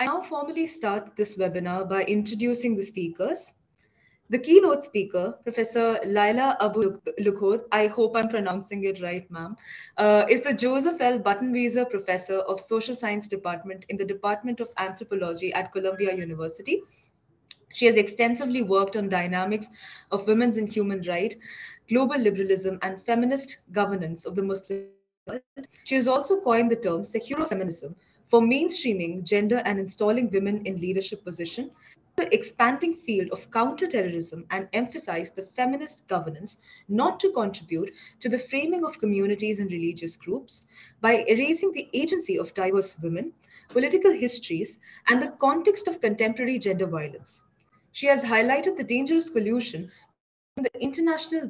I now formally start this webinar by introducing the speakers. The keynote speaker, Professor Lila Abu-Lughod, I hope I'm pronouncing it right, ma'am, is the Joseph L. Buttenweiser Professor of Social Science Department in the Department of Anthropology at Columbia University. She has extensively worked on dynamics of women's and human rights, global liberalism, and feminist governance of the Muslim world. She has also coined the term securofeminism for mainstreaming gender and installing women in leadership positions. The expanding field of counterterrorism and emphasize the feminist governance not to contribute to the framing of communities and religious groups by erasing the agency of diverse women, political histories, and the context of contemporary gender violence. She has highlighted the dangerous collusion between the international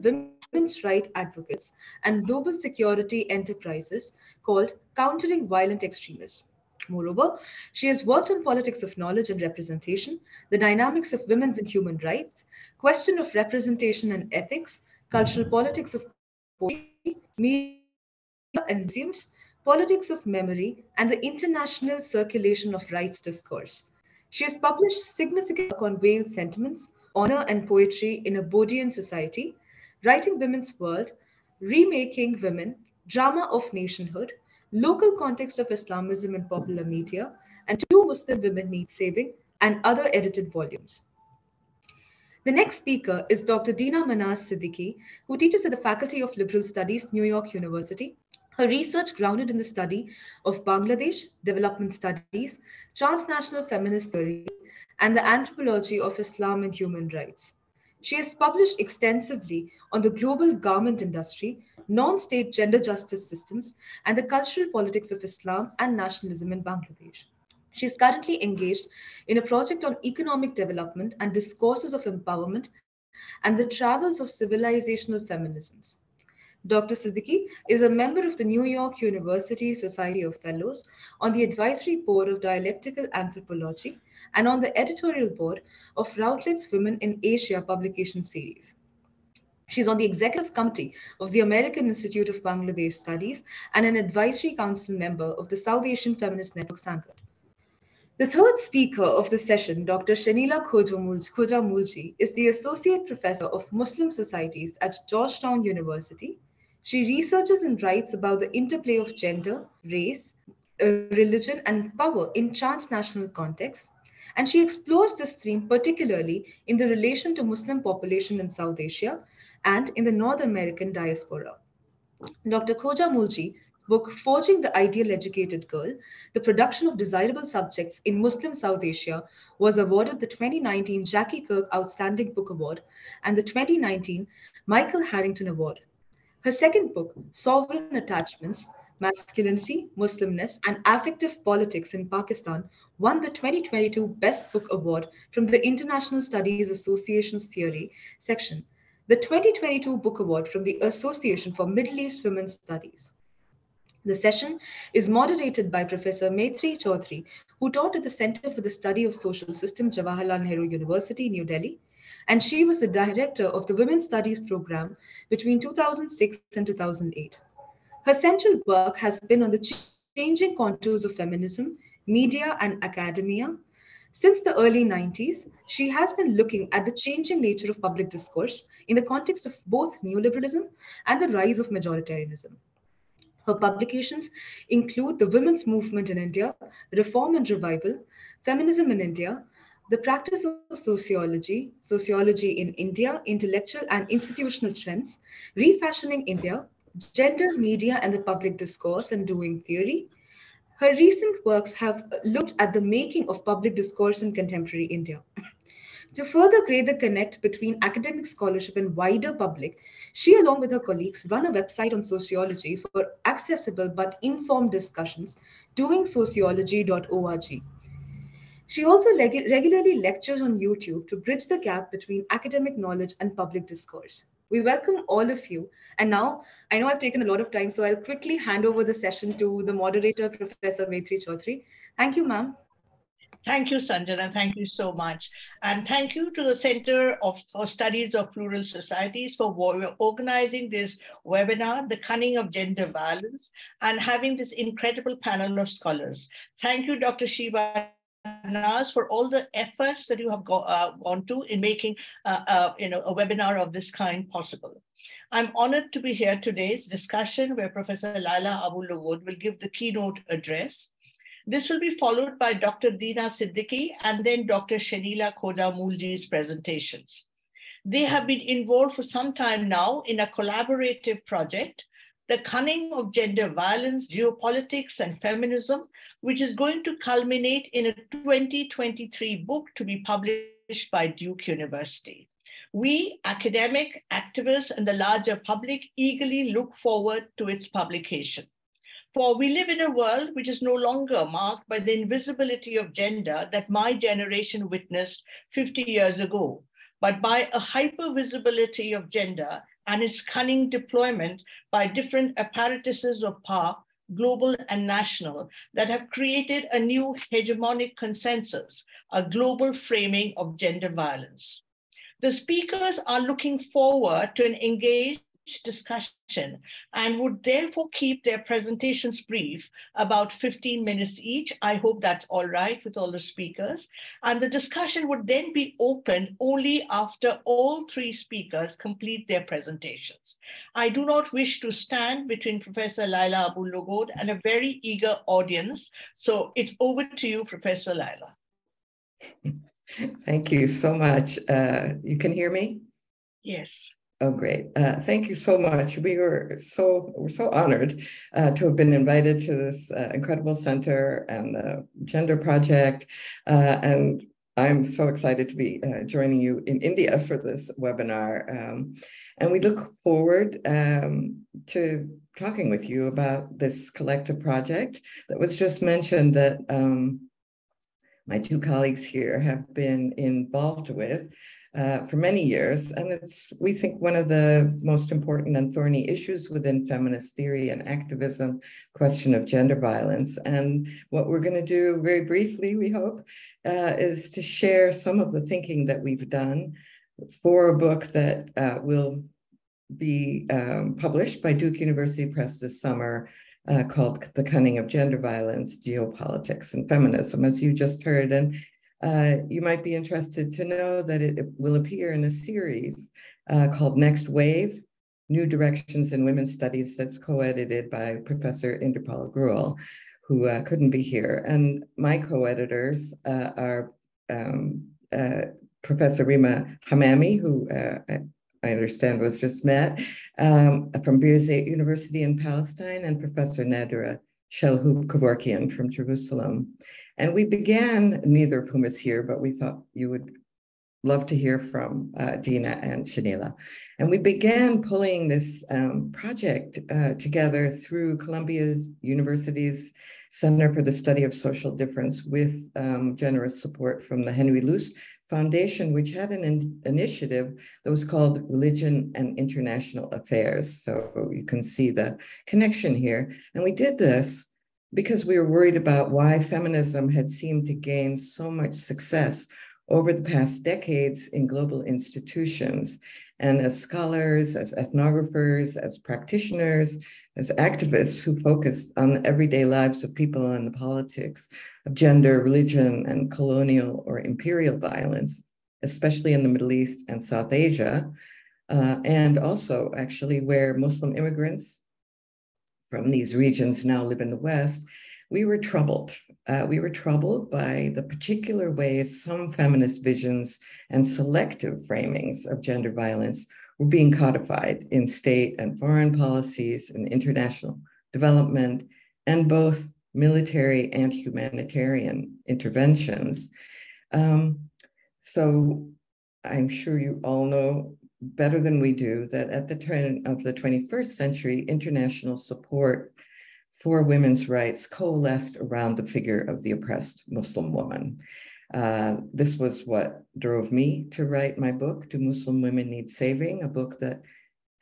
women's rights advocates and global security enterprises called Countering Violent Extremism. Moreover, she has worked on politics of knowledge and representation, the dynamics of women's and human rights, question of representation and ethics, cultural politics of poetry, media and museums, politics of memory, and the international circulation of rights discourse. She has published significant work on Veiled Sentiments, Honor and Poetry in a Bedouin Society, Writing Women's World, Remaking Women, Drama of Nationhood, Local Context of Islamism in Popular Media, and Do Muslim Women Need Saving? And other edited volumes. The next speaker is Dr. Dina M. Siddiqi, who teaches at the Faculty of Liberal Studies, New York University. Her research grounded in the study of Bangladesh, development studies, transnational feminist theory, and the anthropology of Islam and human rights. She has published extensively on the global garment industry, non-state gender justice systems, and the cultural politics of Islam and nationalism in Bangladesh. She is currently engaged in a project on economic development and discourses of empowerment and the travels of civilizational feminisms. Dr. Siddiqi is a member of the New York University Society of Fellows on the Advisory Board of Dialectical Anthropology and on the editorial board of Routledge's Women in Asia publication series. She's on the executive committee of the American Institute of Bangladesh Studies and an advisory council member of the South Asian Feminist Network Sangat. The third speaker of the session, Dr. Shenila Khoja-Moolji, is the Associate Professor of Muslim Societies at Georgetown University. She researches and writes about the interplay of gender, race, religion, and power in transnational contexts, and she explores this theme particularly in the relation to Muslim population in South Asia and in the North American diaspora. Dr. Khoja-Moolji's book, Forging the Ideal Educated Girl, the Production of Desirable Subjects in Muslim South Asia, was awarded the 2019 Jackie Kirk Outstanding Book Award and the 2019 Michael Harrington Award. Her second book, Sovereign Attachments, Masculinity, Muslimness, and Affective Politics in Pakistan, won the 2022 Best Book Award from the International Studies Association's Theory section, the 2022 Book Award from the Association for Middle East Women's Studies. The session is moderated by Professor Maitrayee Chaudhuri, who taught at the Center for the Study of Social System, Jawaharlal Nehru University, New Delhi, and she was the director of the Women's Studies program between 2006 and 2008. Her central work has been on the changing contours of feminism, media, and academia. Since the early 90s, she has been looking at the changing nature of public discourse in the context of both neoliberalism and the rise of majoritarianism. Her publications include The Women's Movement in India, Reform and Revival, Feminism in India, The Practice of Sociology, Sociology in India, Intellectual and Institutional Trends, Refashioning India, Gender, Media, and the Public Discourse and Doing Theory. Her recent works have looked at the making of public discourse in contemporary India. To further create the connect between academic scholarship and wider public, she, along with her colleagues, run a website on sociology for accessible but informed discussions, doingsociology.org. She also regularly lectures on YouTube to bridge the gap between academic knowledge and public discourse. We welcome all of you. And now, I know I've taken a lot of time, so I'll quickly hand over the session to the moderator, Professor Maitrayee Chaudhuri. Thank you, ma'am. Thank you, Sanjana. Thank you so much. And thank you to the Center for Studies of Plural Societies for organizing this webinar, The Cunning of Gender Violence, and having this incredible panel of scholars. Thank you, Dr. Shiva Nawaz, for all the efforts that you have gone to in making a webinar of this kind possible. I'm honored to be here today's discussion where Professor Lila Abu-Lughod will give the keynote address. This will be followed by Dr. Dina Siddiqi and then Dr. Shenila Khoja-Moolji's presentations. They have been involved for some time now in a collaborative project, The Cunning of Gender Violence, Geopolitics and Feminism, which is going to culminate in a 2023 book to be published by Duke University. We, academic, activists, and the larger public eagerly look forward to its publication. For we live in a world which is no longer marked by the invisibility of gender that my generation witnessed 50 years ago, but by a hyper-visibility of gender and its cunning deployment by different apparatuses of power, global and national, that have created a new hegemonic consensus, a global framing of gender violence. The speakers are looking forward to an engaged discussion and would therefore keep their presentations brief, about 15 minutes each. I hope that's all right with all the speakers. And the discussion would then be opened only after all three speakers complete their presentations. I do not wish to stand between Professor Lila Abu-Lughod and a very eager audience. So it's over to you, Professor Lila. Thank you so much. You can hear me? Yes. Oh, great. Thank you so much. We're so honored to have been invited to this incredible center and the Gender Project. And I'm so excited to be joining you in India for this webinar. And we look forward to talking with you about this collective project that was just mentioned that my two colleagues here have been involved with for many years, and it's, we think, one of the most important and thorny issues within feminist theory and activism, question of gender violence. And what we're going to do very briefly, we hope, is to share some of the thinking that we've done for a book that will be published by Duke University Press this summer, called The Cunning of Gender Violence, Geopolitics and Feminism, as you just heard. And you might be interested to know that it will appear in a series called Next Wave, New Directions in Women's Studies, that's co-edited by Professor Inderpal Gruel, who couldn't be here. And my co-editors are Professor Rima Hammami, who I understand was just met, from Birzeit University in Palestine, and Professor Nadira Shelhoub Kevorkian from Jerusalem. And we began, neither of whom is here, but we thought you would love to hear from Dina and Shenila. And we began pulling this project together through Columbia University's Center for the Study of Social Difference with generous support from the Henry Luce Foundation, which had an initiative that was called Religion and International Affairs. So you can see the connection here. And we did this because we were worried about why feminism had seemed to gain so much success over the past decades in global institutions. And as scholars, as ethnographers, as practitioners, as activists who focused on the everyday lives of people and the politics of gender, religion, and colonial or imperial violence, especially in the Middle East and South Asia, and also actually where Muslim immigrants from these regions now live in the West, we were troubled. We were troubled by the particular ways some feminist visions and selective framings of gender violence were being codified in state and foreign policies and international development and both military and humanitarian interventions. So I'm sure you all know better than we do that at the turn of the 21st century, international support for women's rights coalesced around the figure of the oppressed Muslim woman. This was what drove me to write my book, Do Muslim Women Need Saving?, a book that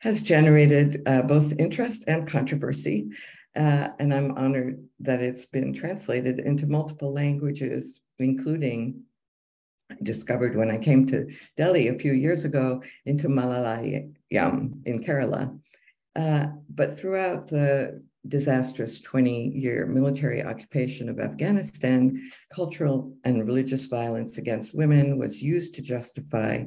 has generated both interest and controversy. And I'm honored that it's been translated into multiple languages, including, I discovered when I came to Delhi a few years ago, into Malayalam in Kerala. But throughout the disastrous 20-year military occupation of Afghanistan, cultural and religious violence against women was used to justify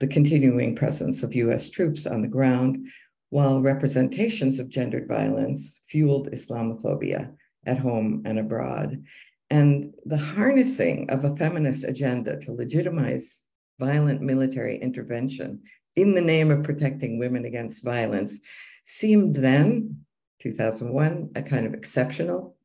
the continuing presence of US troops on the ground, while representations of gendered violence fueled Islamophobia at home and abroad. And the harnessing of a feminist agenda to legitimize violent military intervention in the name of protecting women against violence seemed then, 2001, a kind of exceptional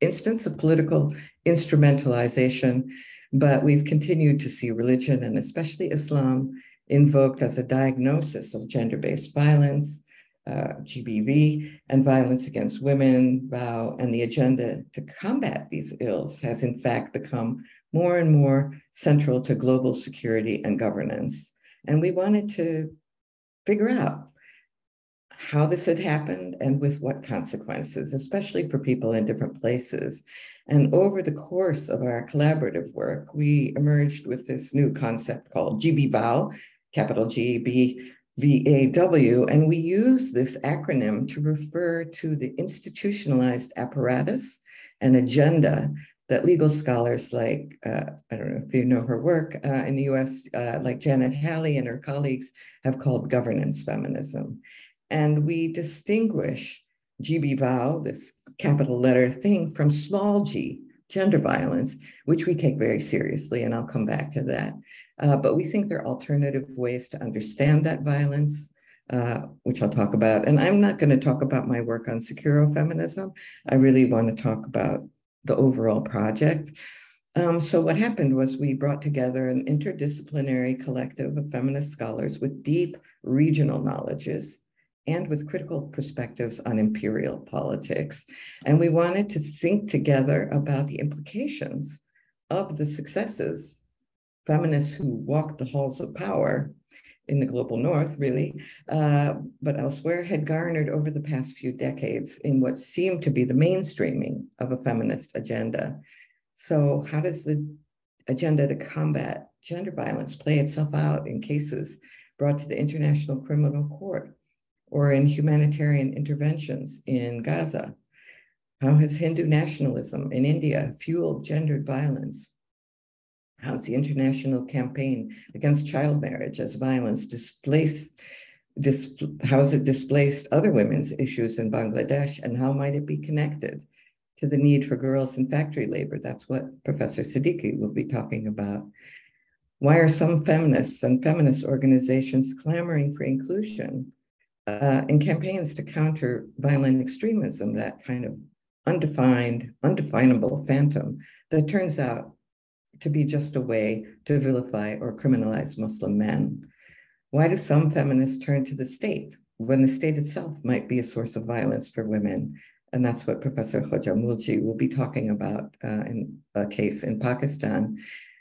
instance of political instrumentalization, but we've continued to see religion and especially Islam invoked as a diagnosis of gender-based violence, GBV, and violence against women, VAW, and the agenda to combat these ills has in fact become more and more central to global security and governance. And we wanted to figure out how this had happened and with what consequences, especially for people in different places. And over the course of our collaborative work, we emerged with this new concept called GBVAW, capital GBVAW, and we use this acronym to refer to the institutionalized apparatus and agenda that legal scholars like, I don't know if you know her work in the US, like Janet Halley and her colleagues have called governance feminism. And we distinguish GBVAW, this capital letter thing, from small g, gender violence, which we take very seriously, and I'll come back to that. But we think there are alternative ways to understand that violence, which I'll talk about. And I'm not going to talk about my work on securofeminism. I really want to talk about the overall project. So what happened was we brought together an interdisciplinary collective of feminist scholars with deep regional knowledges and with critical perspectives on imperial politics. And we wanted to think together about the implications of the successes feminists who walked the halls of power in the global north, really, but elsewhere had garnered over the past few decades in what seemed to be the mainstreaming of a feminist agenda. So how does the agenda to combat gender violence play itself out in cases brought to the International Criminal Court or in humanitarian interventions in Gaza? How has Hindu nationalism in India fueled gendered violence? How's the international campaign against child marriage as violence displaced other women's issues in Bangladesh, and how might it be connected to the need for girls in factory labor? That's what Professor Siddiqi will be talking about. Why are some feminists and feminist organizations clamoring for inclusion in campaigns to counter violent extremism, that kind of undefined, undefinable phantom that turns out to be just a way to vilify or criminalize Muslim men? Why do some feminists turn to the state when the state itself might be a source of violence for women? And that's what Professor Khoja-Moolji will be talking about in a case in Pakistan.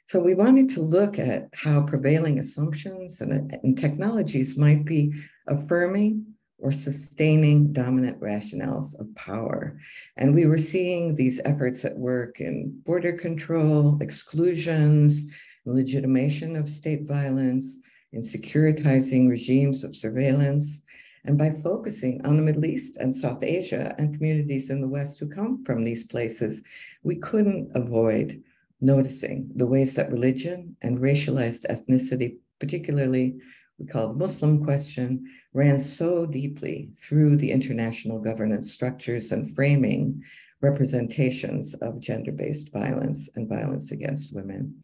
So we wanted to look at how prevailing assumptions and technologies might be affirming or sustaining dominant rationales of power. And we were seeing these efforts at work in border control, exclusions, legitimation of state violence, in securitizing regimes of surveillance. And by focusing on the Middle East and South Asia and communities in the West who come from these places, we couldn't avoid noticing the ways that religion and racialized ethnicity, particularly we call the Muslim question, ran so deeply through the international governance structures and framing representations of gender-based violence and violence against women.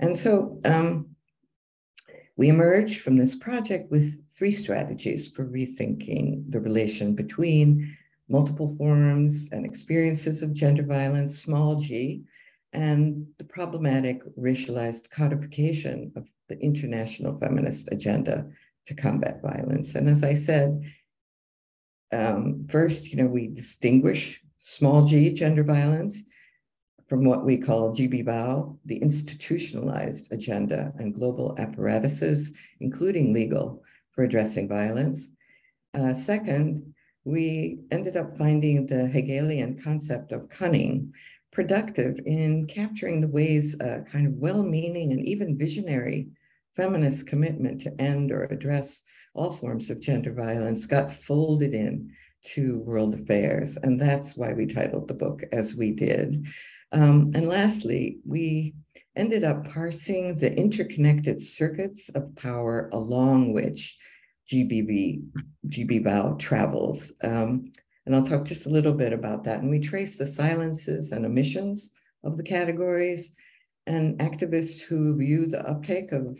And so we emerged from this project with three strategies for rethinking the relation between multiple forms and experiences of gender violence, small g, and the problematic racialized codification of the international feminist agenda to combat violence. And as I said, first, we distinguish small g, gender violence, from what we call GBVAW, the institutionalized agenda and global apparatuses, including legal, for addressing violence. Second, we ended up finding the Hegelian concept of cunning productive in capturing the ways kind of well-meaning and even visionary feminist commitment to end or address all forms of gender violence got folded in to world affairs. And that's why we titled the book as we did. And lastly, we ended up parsing the interconnected circuits of power along which GBVAW travels. And I'll talk just a little bit about that. And we traced the silences and omissions of the categories and activists who view the uptake of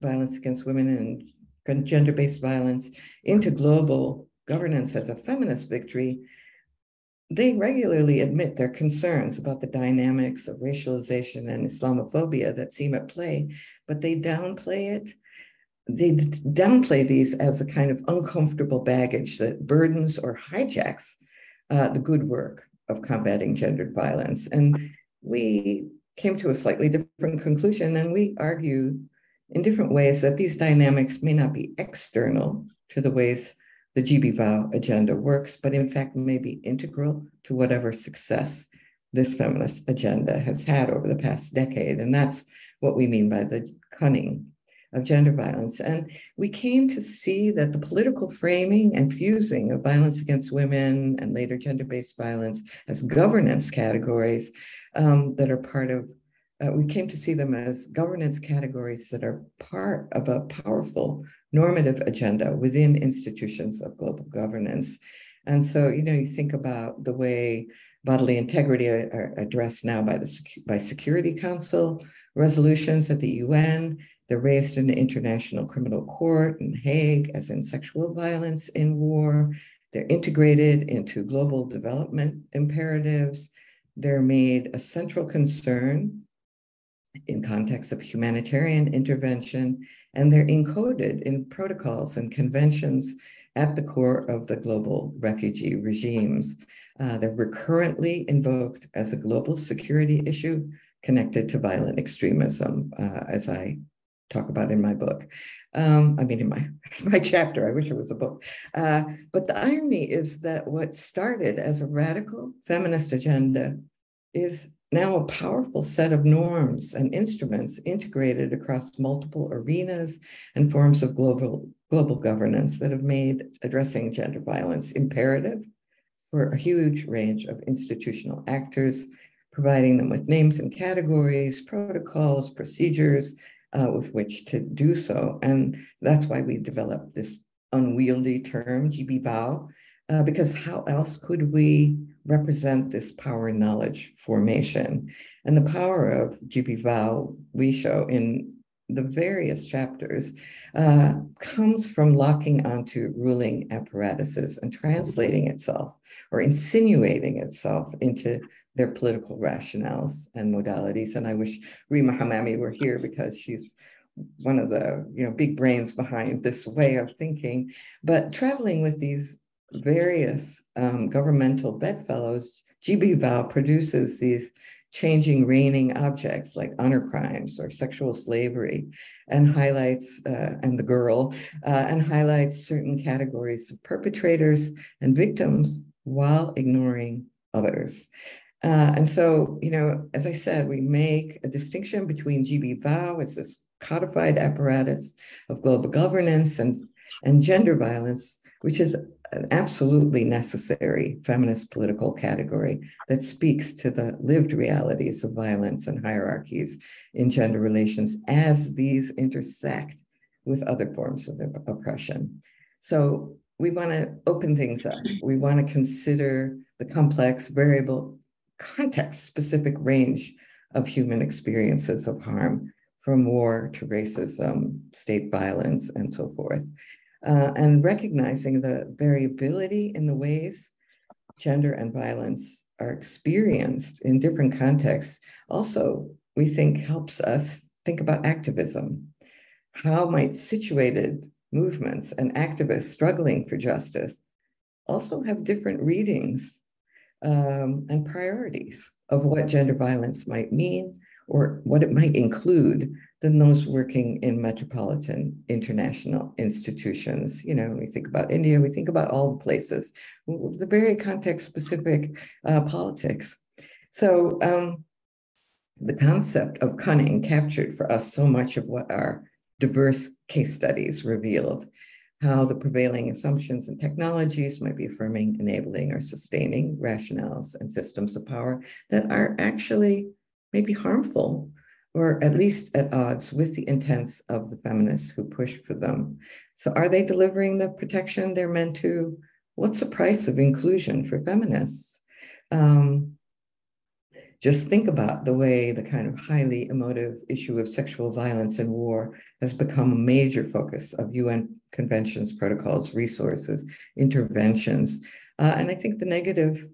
violence against women and gender-based violence into global governance as a feminist victory. They regularly admit their concerns about the dynamics of racialization and Islamophobia that seem at play, but they downplay it. They downplay these as a kind of uncomfortable baggage that burdens or hijacks the good work of combating gendered violence. And we came to a slightly different conclusion, and we argue in different ways that these dynamics may not be external to the ways the GBVAW agenda works, but in fact may be integral to whatever success this feminist agenda has had over the past decade. And that's what we mean by the cunning of gender violence. And we came to see that the political framing and fusing of violence against women and later gender-based violence as governance categories that are part of, we came to see them as governance categories that are part of a powerful normative agenda within institutions of global governance. And so, you know, you think about the way bodily integrity are addressed now by Security Council resolutions at the UN. They're raised in the International Criminal Court in Hague as in sexual violence in war. They're integrated into global development imperatives. They're made a central concern in context of humanitarian intervention, and they're encoded in protocols and conventions at the core of the global refugee regimes. They're recurrently invoked as a global security issue connected to violent extremism, as I talk about in my book. I mean, in my chapter, I wish it was a book. But the irony is that what started as a radical feminist agenda is now a powerful set of norms and instruments integrated across multiple arenas and forms of global governance that have made addressing gender violence imperative for a huge range of institutional actors, providing them with names and categories, protocols, procedures with which to do so. And that's why we developed this unwieldy term, GBVAW, because how else could we represent this power and knowledge formation? And the power of GBVAW, we show in the various chapters, comes from locking onto ruling apparatuses and translating itself or insinuating itself into their political rationales and modalities. And I wish Rima Hammami were here because she's one of the big brains behind this way of thinking. But traveling with these various governmental bedfellows, GBVAW produces these changing reigning objects like honor crimes or sexual slavery, and highlights, and the girl, and highlights certain categories of perpetrators and victims while ignoring others. And so, as I said, we make a distinction between GBVAW as this codified apparatus of global governance and gender violence, which is an absolutely necessary feminist political category that speaks to the lived realities of violence and hierarchies in gender relations as these intersect with other forms of oppression. So we want to open things up. We want to consider the complex, variable, context-specific range of human experiences of harm, from war to racism, state violence, and so forth. And recognizing the variability in the ways gender and violence are experienced in different contexts also, we think, helps us think about activism. How might situated movements and activists struggling for justice also have different readings and priorities of what gender violence might mean or what it might include than those working in metropolitan international institutions? When we think about India, we think about all the places, the very context-specific politics. So the concept of cunning captured for us so much of what our diverse case studies revealed how the prevailing assumptions and technologies might be affirming, enabling, or sustaining rationales and systems of power that are actually maybe harmful, or at least at odds with the intents of the feminists who push for them. So are they delivering the protection they're meant to? What's the price of inclusion for feminists? Just think about the way the kind of highly emotive issue of sexual violence and war has become a major focus of UN conventions, protocols, resources, interventions. And I think the negative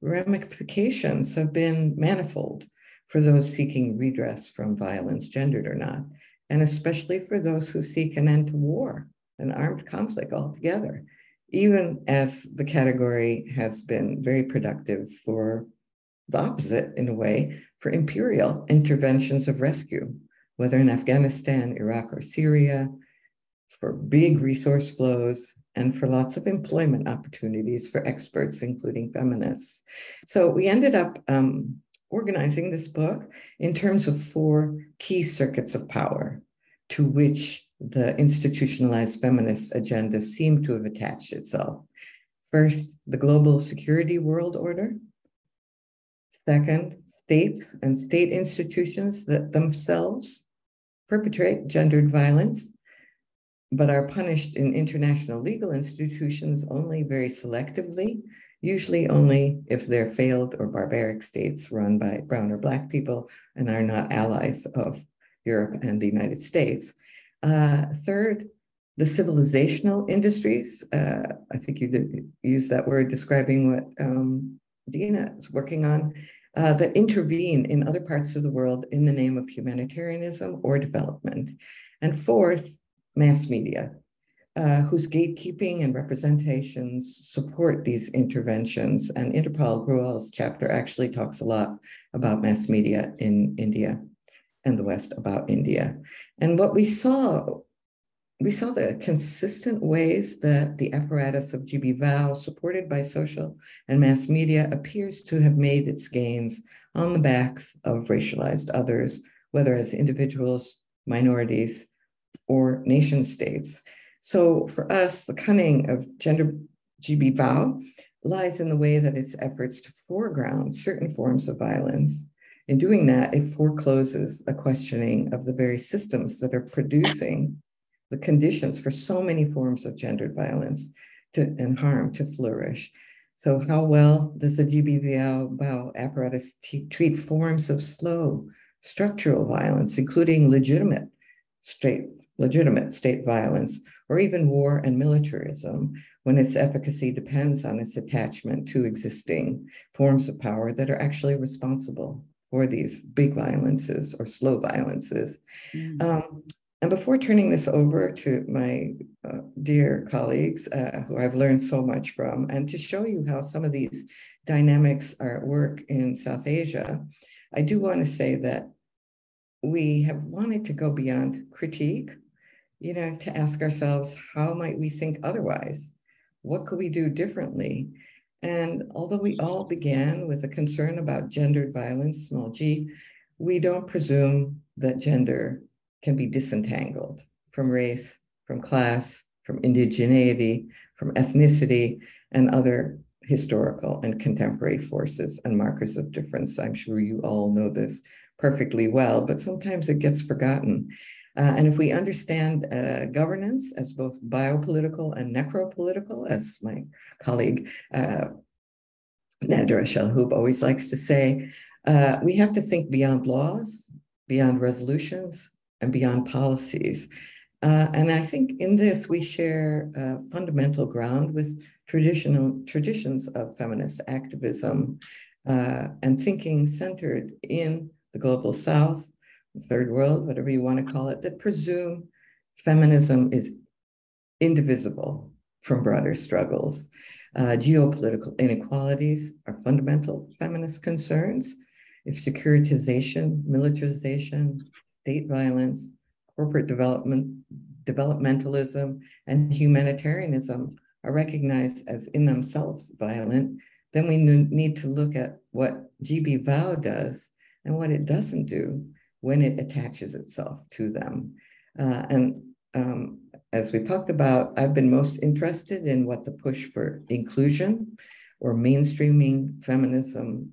ramifications have been manifold for those seeking redress from violence, gendered or not, and especially for those who seek an end to war and armed conflict altogether, even as the category has been very productive for the opposite, in a way, for imperial interventions of rescue, whether in Afghanistan, Iraq, or Syria, for big resource flows, and for lots of employment opportunities for experts, including feminists. So we ended up organizing this book in terms of four key circuits of power to which the institutionalized feminist agenda seemed to have attached itself. First, the global security world order. Second, states and state institutions that themselves perpetrate gendered violence, but are punished in international legal institutions only very selectively, usually only if they're failed or barbaric states run by brown or black people and are not allies of Europe and the United States. Third, the civilizational industries. I think you did use that word describing what Dina is working on, that intervene in other parts of the world in the name of humanitarianism or development. And fourth, mass media, whose gatekeeping and representations support these interventions. And Inderpal Gruel's chapter actually talks a lot about mass media in India and the West about India. And what we saw the consistent ways that the apparatus of GBVAW, supported by social and mass media, appears to have made its gains on the backs of racialized others, whether as individuals, minorities, or nation states. So for us, the cunning of gender GBVAW lies in the way that its efforts to foreground certain forms of violence. In doing that, it forecloses a questioning of the very systems that are producing the conditions for so many forms of gendered violence and harm to flourish. So how well does the GBVAW apparatus treat forms of slow structural violence, including legitimate state violence, or even war and militarism, when its efficacy depends on its attachment to existing forms of power that are actually responsible for these big violences or slow violences? And before turning this over to my dear colleagues, who I've learned so much from, and to show you how some of these dynamics are at work in South Asia, I do want to say that we have wanted to go beyond critique, you know, to ask ourselves, how might we think otherwise? What could we do differently? And although we all began with a concern about gendered violence, small g, we don't presume that gender can be disentangled from race, from class, from indigeneity, from ethnicity, and other historical and contemporary forces and markers of difference. I'm sure you all know this perfectly well, but sometimes it gets forgotten. And if we understand governance as both biopolitical and necropolitical, as my colleague Nadra Shalhoub always likes to say, we have to think beyond laws, beyond resolutions, and beyond policies. And I think in this, we share fundamental ground with traditions of feminist activism and thinking centered in the global South, the third world, whatever you want to call it, that presume feminism is indivisible from broader struggles. Geopolitical inequalities are fundamental feminist concerns. If securitization, militarization, state violence, corporate developmentalism, and humanitarianism are recognized as in themselves violent, then we need to look at what GBVAW does and what it doesn't do when it attaches itself to them. And as we talked about, I've been most interested in what the push for inclusion or mainstreaming feminism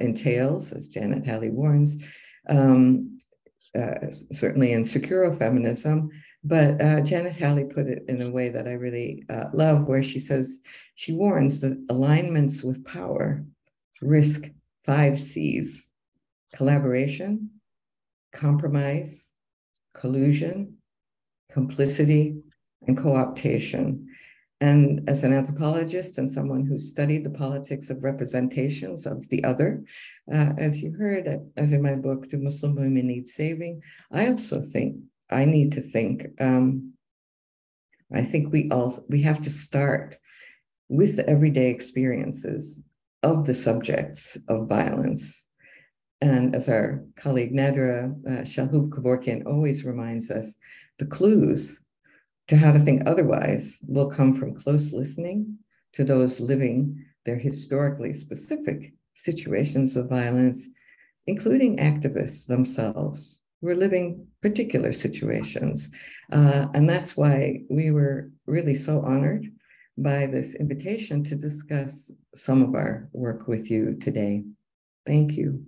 entails, as Janet Halley warns, certainly in securofeminism. But Janet Halley put it in a way that I really love, where she says, she warns that alignments with power risk 5 C's: collaboration, compromise, collusion, complicity, and co-optation. And as an anthropologist and someone who studied the politics of representations of the other, as you heard, as in my book, Do Muslim Women Need Saving?, I also think I need to think, I think we have to start with the everyday experiences of the subjects of violence. And as our colleague Nadra Shahub Kavorkian always reminds us, the clues to how to think otherwise will come from close listening to those living their historically specific situations of violence, including activists themselves who are living particular situations. And that's why we were really so honored by this invitation to discuss some of our work with you today. Thank you.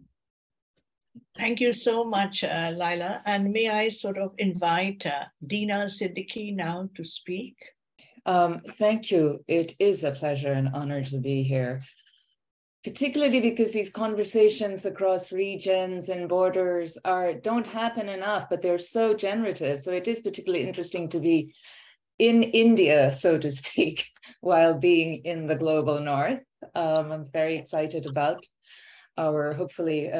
Thank you so much, Lila. And may I sort of invite Dina Siddiqi now to speak? Thank you. It is a pleasure and honor to be here, particularly because these conversations across regions and borders don't happen enough, but they're so generative. So it is particularly interesting to be in India, so to speak, while being in the global north. I'm very excited about our, hopefully,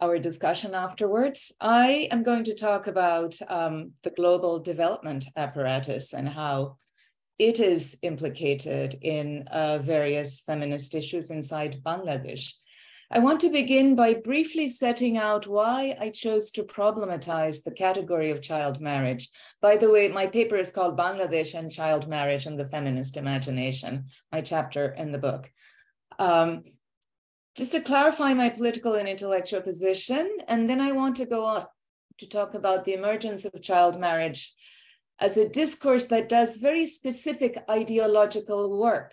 our discussion afterwards. I am going to talk about the global development apparatus and how it is implicated in various feminist issues inside Bangladesh. I want to begin by briefly setting out why I chose to problematize the category of child marriage. By the way, my paper is called Bangladesh and Child Marriage and the Feminist Imagination, my chapter in the book. Just to clarify my political and intellectual position, and then I want to go on to talk about the emergence of child marriage as a discourse that does very specific ideological work,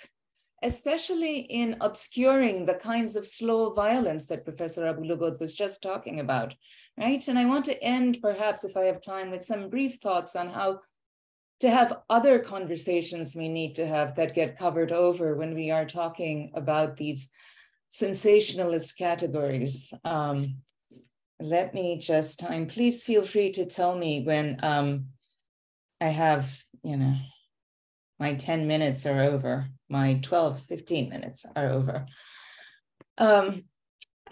especially in obscuring the kinds of slow violence that Professor Abu-Lughod was just talking about, right? And I want to end, perhaps, if I have time, with some brief thoughts on how to have other conversations we need to have that get covered over when we are talking about these sensationalist categories. Let me just time, please feel free to tell me when I have, you know, my 10 minutes are over, my 15 minutes are over. I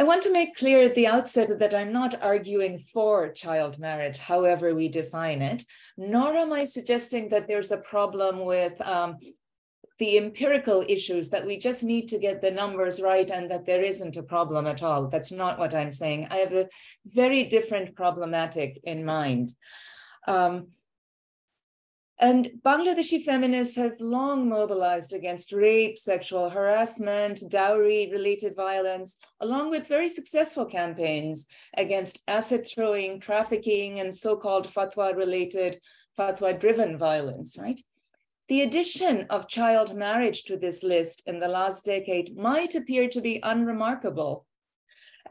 want to make clear at the outset that I'm not arguing for child marriage, however we define it, nor am I suggesting that there's a problem with the empirical issues, that we just need to get the numbers right and that there isn't a problem at all. That's not what I'm saying. I have a very different problematic in mind. And Bangladeshi feminists have long mobilized against rape, sexual harassment, dowry-related violence, along with very successful campaigns against acid throwing, trafficking, and so-called fatwa-related, fatwa-driven violence, right? The addition of child marriage to this list in the last decade might appear to be unremarkable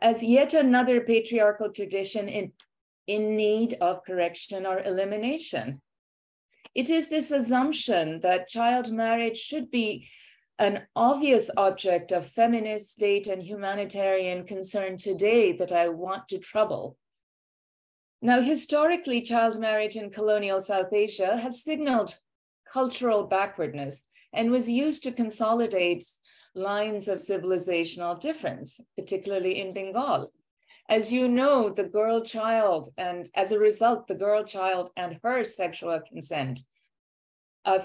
as yet another patriarchal tradition in need of correction or elimination. It is this assumption that child marriage should be an obvious object of feminist, state, and humanitarian concern today that I want to trouble. Now, historically, child marriage in colonial South Asia has signaled cultural backwardness and was used to consolidate lines of civilizational difference, particularly in Bengal. As you know, the girl child, and as a result, the girl child and her sexual consent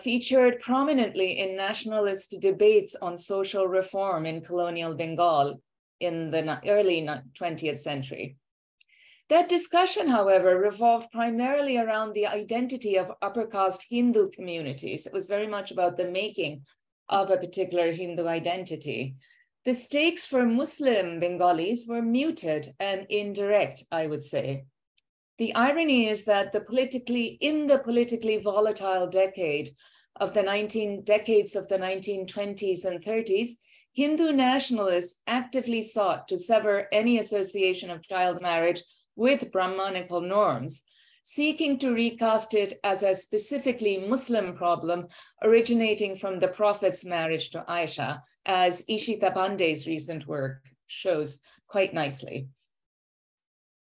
featured prominently in nationalist debates on social reform in colonial Bengal in the early 20th century. That discussion, however, revolved primarily around the identity of upper caste Hindu communities. It was very much about the making of a particular Hindu identity. The stakes for Muslim Bengalis were muted and indirect, I would say. The irony is that in the politically volatile decades of the 1920s and 30s, Hindu nationalists actively sought to sever any association of child marriage with Brahmanical norms, seeking to recast it as a specifically Muslim problem originating from the Prophet's marriage to Aisha, as Ishita Pandey's recent work shows quite nicely.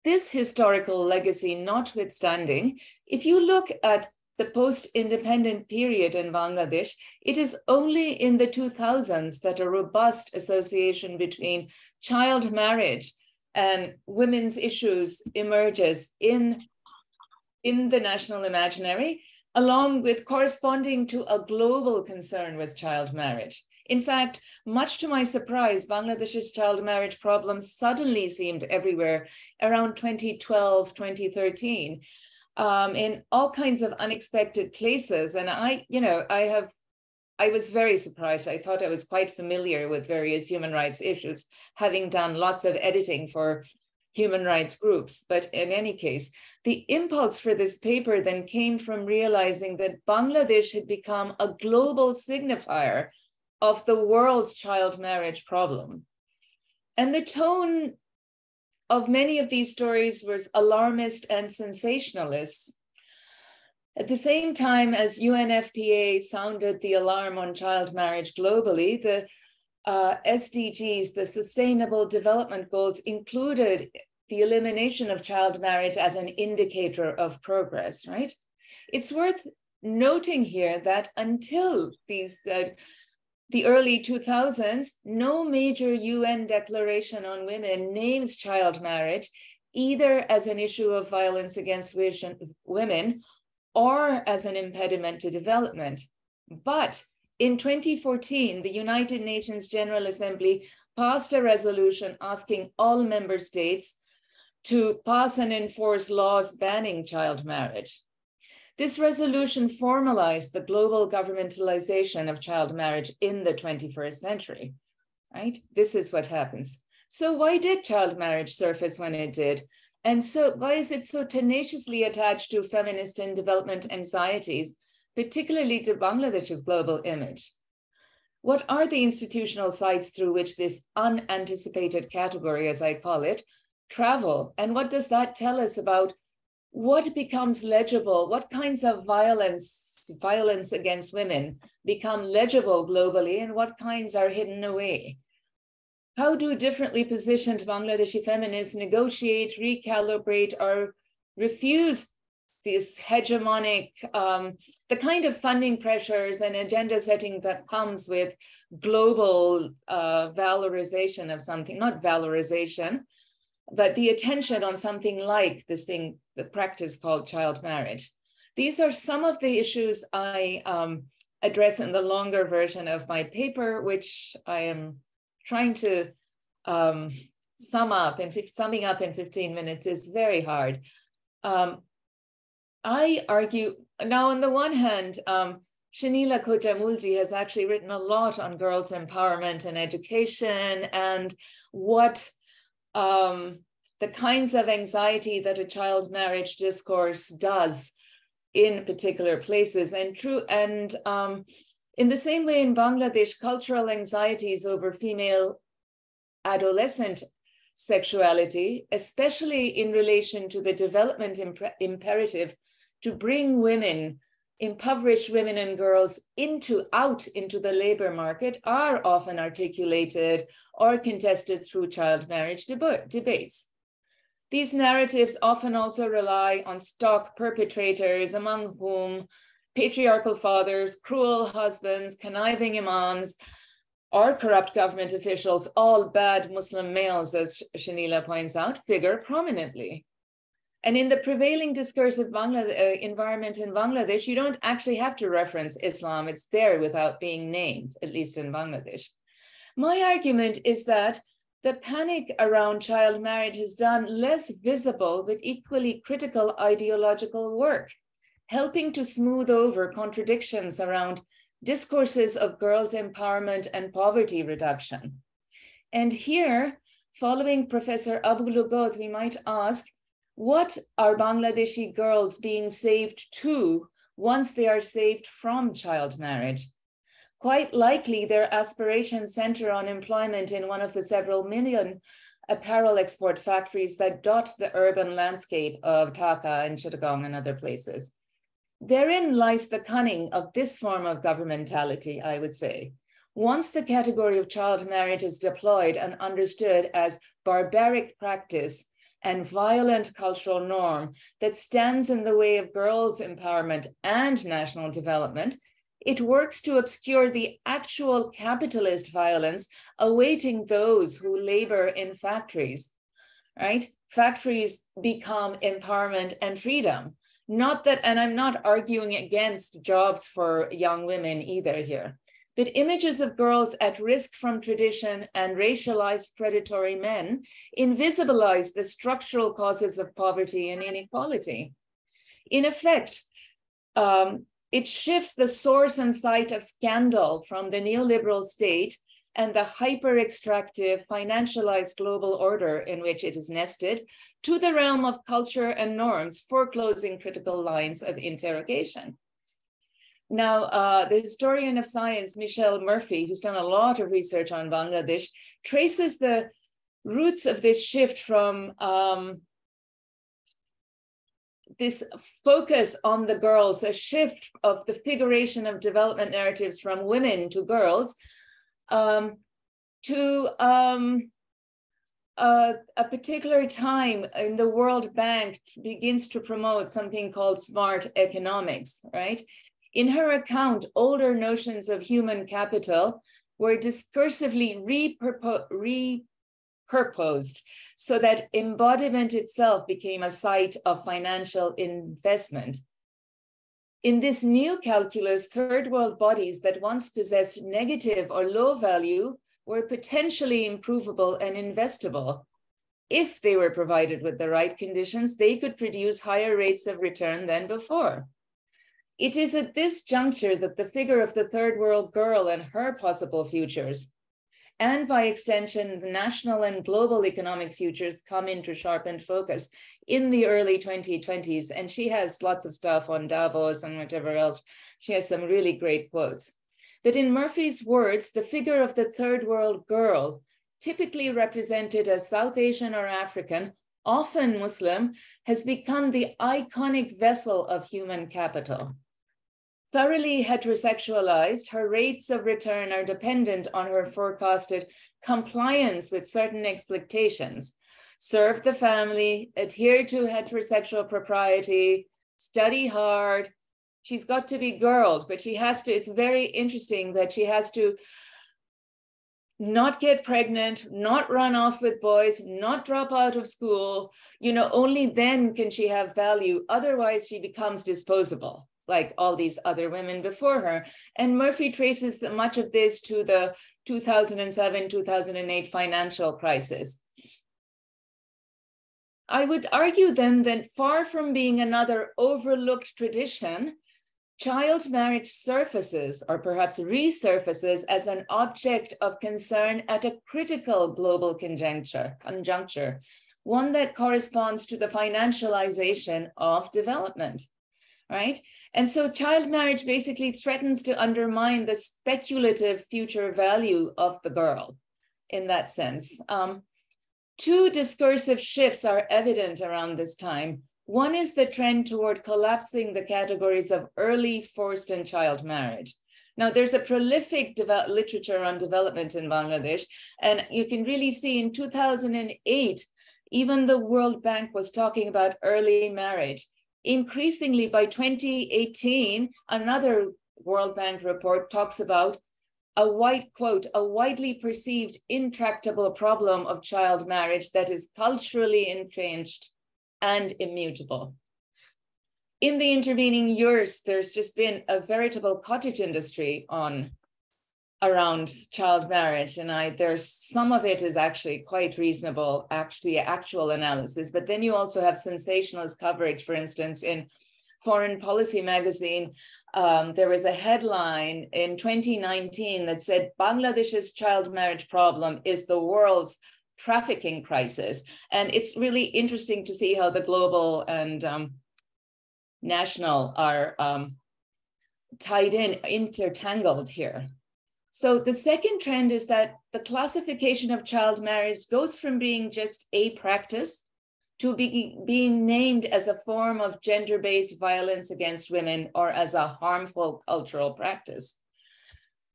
This historical legacy notwithstanding, if you look at the post-independent period in Bangladesh, it is only in the 2000s that a robust association between child marriage and women's issues emerges in the national imaginary, along with corresponding to a global concern with child marriage. In fact, much to my surprise, Bangladesh's child marriage problem suddenly seemed everywhere around 2012, 2013, in all kinds of unexpected places. And I was very surprised. I thought I was quite familiar with various human rights issues, having done lots of editing for human rights groups. But in any case, the impulse for this paper then came from realizing that Bangladesh had become a global signifier of the world's child marriage problem. And the tone of many of these stories was alarmist and sensationalist. At the same time as UNFPA sounded the alarm on child marriage globally, the SDGs, the Sustainable Development Goals, included the elimination of child marriage as an indicator of progress, right? It's worth noting here that until the early 2000s, no major UN declaration on women names child marriage either as an issue of violence against women or as an impediment to development. But in 2014, the United Nations General Assembly passed a resolution asking all member states to pass and enforce laws banning child marriage. This resolution formalized the global governmentalization of child marriage in the 21st century, right? This is what happens. So why did child marriage surface when it did? And so why is it so tenaciously attached to feminist and development anxieties, particularly to Bangladesh's global image? What are the institutional sites through which this unanticipated category, as I call it, travel? And what does that tell us about what becomes legible? What kinds of violence against women become legible globally, and what kinds are hidden away? How do differently positioned Bangladeshi feminists negotiate, recalibrate, or refuse this hegemonic, the kind of funding pressures and agenda setting that comes with global valorization of something, not valorization, but the attention on something like this thing, the practice called child marriage. These are some of the issues I address in the longer version of my paper, which I am trying to sum up, and summing up in 15 minutes is very hard. I argue, now on the one hand, Shenila Khoja-Moolji has actually written a lot on girls' empowerment and education, and what the kinds of anxiety that a child marriage discourse does in particular places. And true, and in the same way in Bangladesh, cultural anxieties over female adolescent sexuality, especially in relation to the development imperative to bring women, impoverished women and girls out into the labor market, are often articulated or contested through child marriage debates. These narratives often also rely on stock perpetrators, among whom patriarchal fathers, cruel husbands, conniving imams, or corrupt government officials, all bad Muslim males, as Shenila points out, figure prominently. And in the prevailing discursive environment in Bangladesh, you don't actually have to reference Islam. It's there without being named, at least in Bangladesh. My argument is that the panic around child marriage has done less visible but equally critical ideological work, helping to smooth over contradictions around discourses of girls' empowerment and poverty reduction. And here, following Professor Abu-Lughod, we might ask, What are Bangladeshi girls being saved to once they are saved from child marriage? Quite likely their aspirations center on employment in one of the several million apparel export factories that dot the urban landscape of Dhaka and Chittagong and other places. Therein lies the cunning of this form of governmentality, I would say. Once the category of child marriage is deployed and understood as barbaric practice and violent cultural norm that stands in the way of girls' empowerment and national development, it works to obscure the actual capitalist violence awaiting those who labor in factories, right? Factories become empowerment and freedom. Not that, and I'm not arguing against jobs for young women either here, but images of girls at risk from tradition and racialized predatory men invisibilize the structural causes of poverty and inequality. In effect, it shifts the source and site of scandal from the neoliberal state and the hyper-extractive, financialized global order in which it is nested to the realm of culture and norms, foreclosing critical lines of interrogation. Now, the historian of science, Michelle Murphy, who's done a lot of research on Bangladesh, traces the roots of this shift from this focus on the girls, a shift of the figuration of development narratives from women to girls, to a particular time in the World Bank begins to promote something called smart economics, right? In her account, older notions of human capital were discursively repurposed so that embodiment itself became a site of financial investment. In this new calculus, third world bodies that once possessed negative or low value were potentially improvable and investable. If they were provided with the right conditions, they could produce higher rates of return than before. It is at this juncture that the figure of the third world girl and her possible futures, and by extension, the national and global economic futures, come into sharpened focus in the early 2020s. And she has lots of stuff on Davos and whatever else. She has some really great quotes. But in Murphy's words, the figure of the third world girl, typically represented as South Asian or African, often Muslim, has become the iconic vessel of human capital. Thoroughly heterosexualized, her rates of return are dependent on her forecasted compliance with certain expectations: serve the family, adhere to heterosexual propriety, study hard. She's got to be girled, but she has to, it's very interesting that she has to not get pregnant, not run off with boys, not drop out of school. You know, only then can she have value. Otherwise, she becomes disposable, like all these other women before her. And Murphy traces much of this to the 2007-2008 financial crisis. I would argue then that far from being another overlooked tradition, child marriage surfaces, or perhaps resurfaces, as an object of concern at a critical global conjuncture, one that corresponds to the financialization of development. Right? And so child marriage basically threatens to undermine the speculative future value of the girl in that sense. Two discursive shifts are evident around this time. One is the trend toward collapsing the categories of early, forced, and child marriage. Now, there's a prolific literature on development in Bangladesh, and you can really see in 2008, even the World Bank was talking about early marriage. Increasingly, by 2018, another World Bank report talks about a widely perceived intractable problem of child marriage that is culturally entrenched and immutable. In the intervening years, there's just been a veritable cottage industry on around child marriage, and there's some of it is actually quite reasonable, actual analysis, but then you also have sensationalist coverage. For instance, in Foreign Policy magazine, there was a headline in 2019 that said, Bangladesh's child marriage problem is the world's trafficking crisis. And it's really interesting to see how the global and national are tied in, intertangled here. So the second trend is that the classification of child marriage goes from being just a practice to being named as a form of gender-based violence against women or as a harmful cultural practice.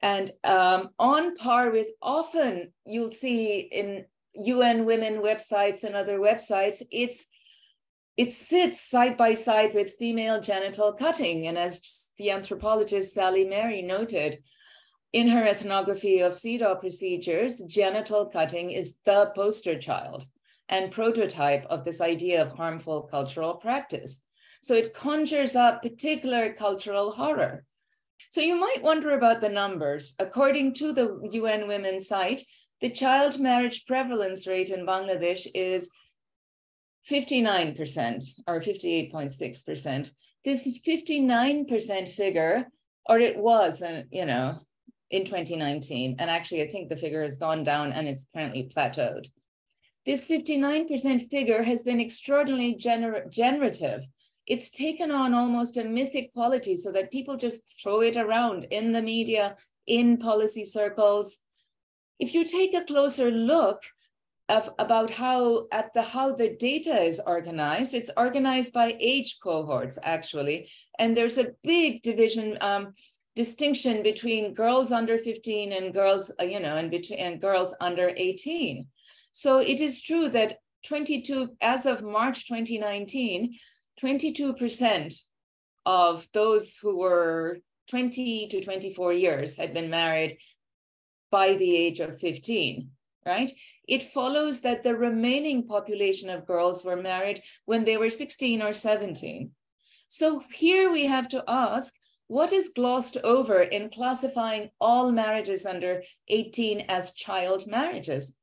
And on par with, often you'll see in UN women websites and other websites, it sits side by side with female genital cutting. And as the anthropologist Sally Mary noted in her ethnography of CEDAW procedures, genital cutting is the poster child and prototype of this idea of harmful cultural practice. So it conjures up particular cultural horror. So you might wonder about the numbers. According to the UN Women site, the child marriage prevalence rate in Bangladesh is 59% or 58.6%. This 59% figure, or it was, you know, in 2019, and actually I think the figure has gone down and it's currently plateaued. This 59% figure has been extraordinarily generative. It's taken on almost a mythic quality so that people just throw it around in the media, in policy circles. If you take a closer look about how the data is organized, it's organized by age cohorts, actually. And there's a big division, distinction between girls under 15 and girls, you know, and girls under 18. So it is true that as of March 2019, 22% of those who were 20 to 24 years had been married by the age of 15, right? It follows that the remaining population of girls were married when they were 16 or 17. So here we have to ask, what is glossed over in classifying all marriages under 18 as child marriages?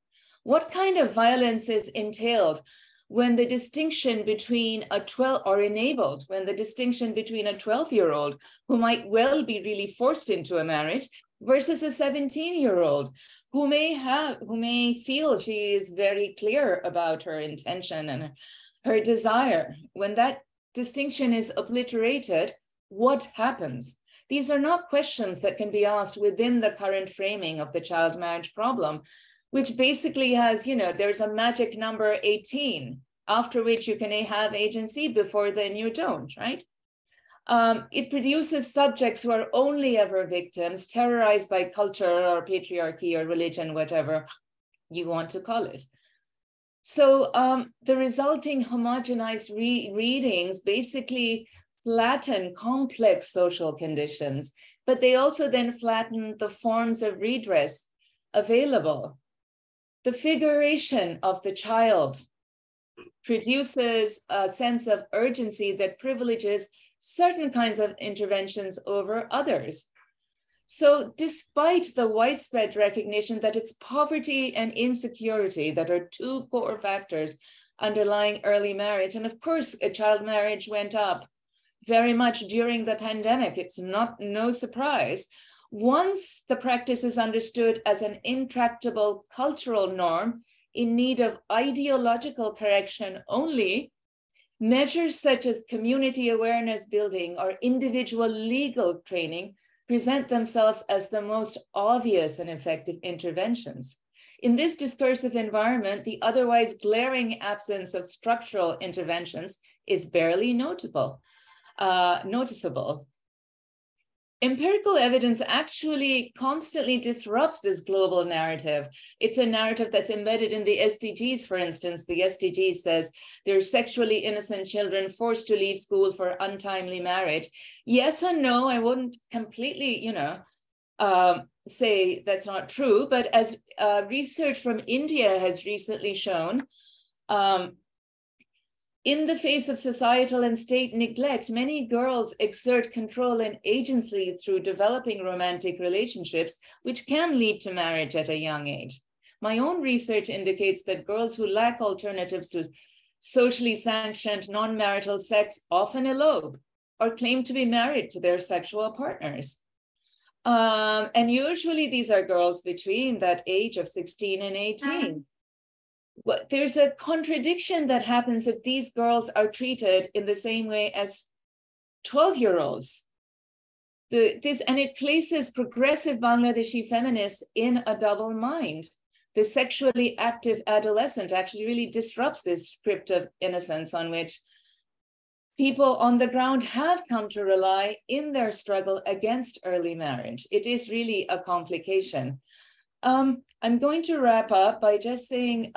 What kind of violence is entailed when the distinction between a 12-year-old who might well be really forced into a marriage versus a 17-year-old who may feel she is very clear about her intention and her desire? When that distinction is obliterated, what happens? These are not questions that can be asked within the current framing of the child marriage problem, which basically has, you know, there's a magic number 18, after which you can have agency, before then you don't, right? It produces subjects who are only ever victims, terrorized by culture or patriarchy or religion, whatever you want to call it. So the resulting homogenized readings basically flatten complex social conditions, but they also then flatten the forms of redress available. The figuration of the child produces a sense of urgency that privileges certain kinds of interventions over others. So despite the widespread recognition that it's poverty and insecurity that are two core factors underlying early marriage, and of course, child marriage went up very much during the pandemic, it's no surprise. Once the practice is understood as an intractable cultural norm in need of ideological correction only, measures such as community awareness building or individual legal training present themselves as the most obvious and effective interventions. In this discursive environment, the otherwise glaring absence of structural interventions is barely noticeable. Empirical evidence actually constantly disrupts this global narrative. It's a narrative that's embedded in the SDGs, for instance. The SDG says there's sexually innocent children forced to leave school for untimely marriage. Yes or no, I wouldn't completely, you know, say that's not true, but as research from India has recently shown, in the face of societal and state neglect, many girls exert control and agency through developing romantic relationships, which can lead to marriage at a young age. My own research indicates that girls who lack alternatives to socially sanctioned non-marital sex often elope or claim to be married to their sexual partners. And usually these are girls between that age of 16 and 18. there's a contradiction that happens if these girls are treated in the same way as 12-year-olds. And it places progressive Bangladeshi feminists in a double mind. The sexually active adolescent actually really disrupts this script of innocence on which people on the ground have come to rely in their struggle against early marriage. It is really a complication. I'm going to wrap up by just saying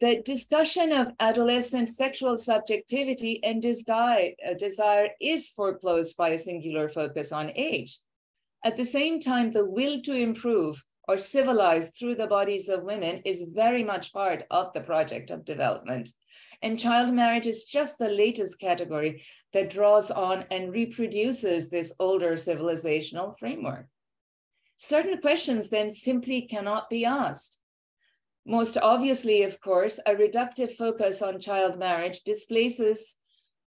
the discussion of adolescent sexual subjectivity and desire is foreclosed by a singular focus on age. At the same time, the will to improve or civilize through the bodies of women is very much part of the project of development. And child marriage is just the latest category that draws on and reproduces this older civilizational framework. Certain questions then simply cannot be asked. Most obviously, of course, a reductive focus on child marriage displaces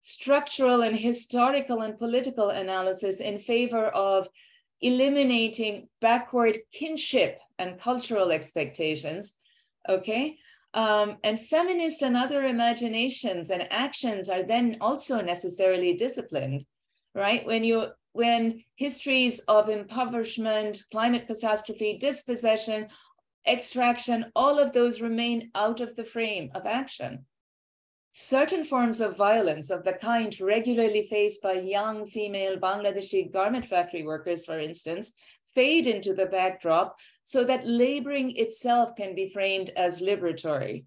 structural and historical and political analysis in favor of eliminating backward kinship and cultural expectations, okay? And feminist and other imaginations and actions are then also necessarily disciplined, right? When histories of impoverishment, climate catastrophe, dispossession, extraction, all of those remain out of the frame of action. Certain forms of violence of the kind regularly faced by young female Bangladeshi garment factory workers, for instance, fade into the backdrop so that laboring itself can be framed as liberatory.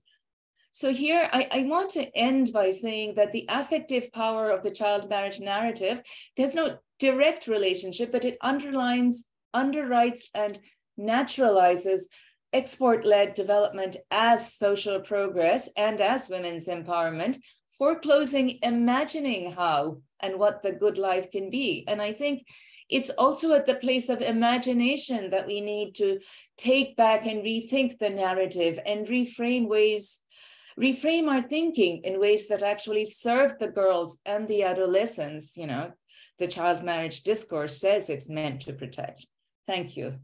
So here I want to end by saying that the affective power of the child marriage narrative, there's no direct relationship, but it underlines, underwrites, and naturalizes export-led development as social progress and as women's empowerment, foreclosing imagining how and what the good life can be. And I think it's also at the place of imagination that we need to take back and rethink the narrative and reframe our thinking in ways that actually serve the girls and the adolescents, you know, the child marriage discourse says it's meant to protect. Thank you.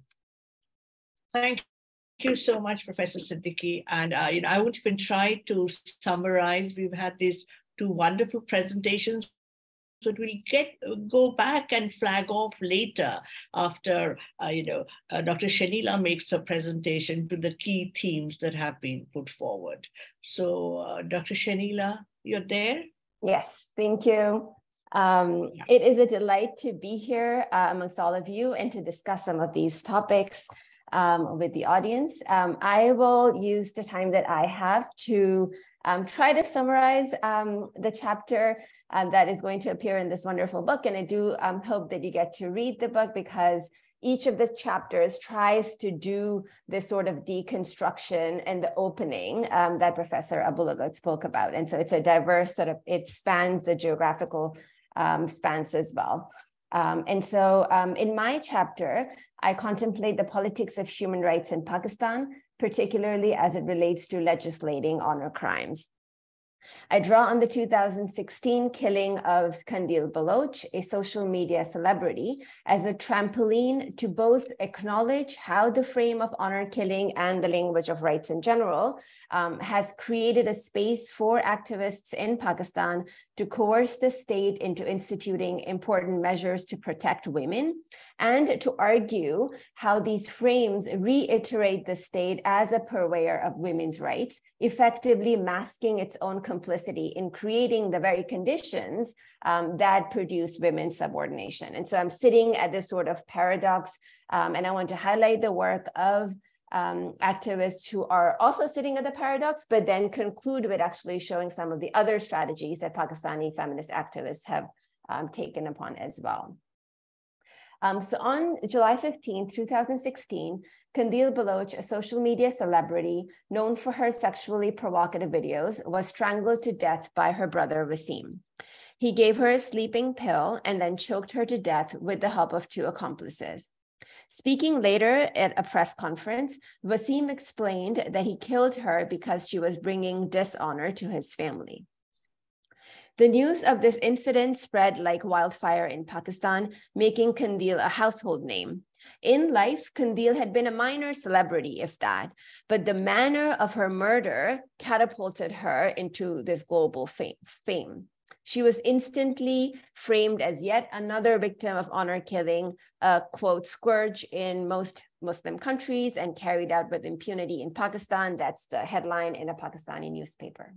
Thank you. Thank you so much, Professor Siddiqi. And you know, I won't even try to summarize. We've had these two wonderful presentations, but we'll go back and flag off later after you know, Dr. Shenila makes her presentation to the key themes that have been put forward. So, Dr. Shenila, you're there? Yes, thank you. It is a delight to be here amongst all of you and to discuss some of these topics with the audience. I will use the time that I have to try to summarize the chapter that is going to appear in this wonderful book. And I do hope that you get to read the book because each of the chapters tries to do this sort of deconstruction and the opening that Professor Abu-Lughod spoke about. And so it's a diverse sort of, it spans the geographical spans as well. And so in my chapter, I contemplate the politics of human rights in Pakistan, particularly as it relates to legislating honor crimes. I draw on the 2016 killing of Qandeel Baloch, a social media celebrity, as a trampoline to both acknowledge how the frame of honor killing and the language of rights in general has created a space for activists in Pakistan to coerce the state into instituting important measures to protect women, and to argue how these frames reiterate the state as a purveyor of women's rights, effectively masking its own complicity in creating the very conditions that produce women's subordination. And so I'm sitting at this sort of paradox, and I want to highlight the work of activists who are also sitting at the paradox, but then conclude with actually showing some of the other strategies that Pakistani feminist activists have taken upon as well. So on July 15, 2016, Qandeel Baloch, a social media celebrity known for her sexually provocative videos, was strangled to death by her brother Wasim. He gave her a sleeping pill and then choked her to death with the help of two accomplices. Speaking later at a press conference, Wasim explained that he killed her because she was bringing dishonor to his family. The news of this incident spread like wildfire in Pakistan, making Qandeel a household name. In life, Qandeel had been a minor celebrity, if that, but the manner of her murder catapulted her into this global fame. She was instantly framed as yet another victim of honor killing, a quote, scourge in most Muslim countries and carried out with impunity in Pakistan. That's the headline in a Pakistani newspaper.